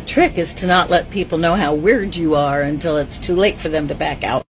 The trick is to not let people know how weird you are until it's too late for them to back out.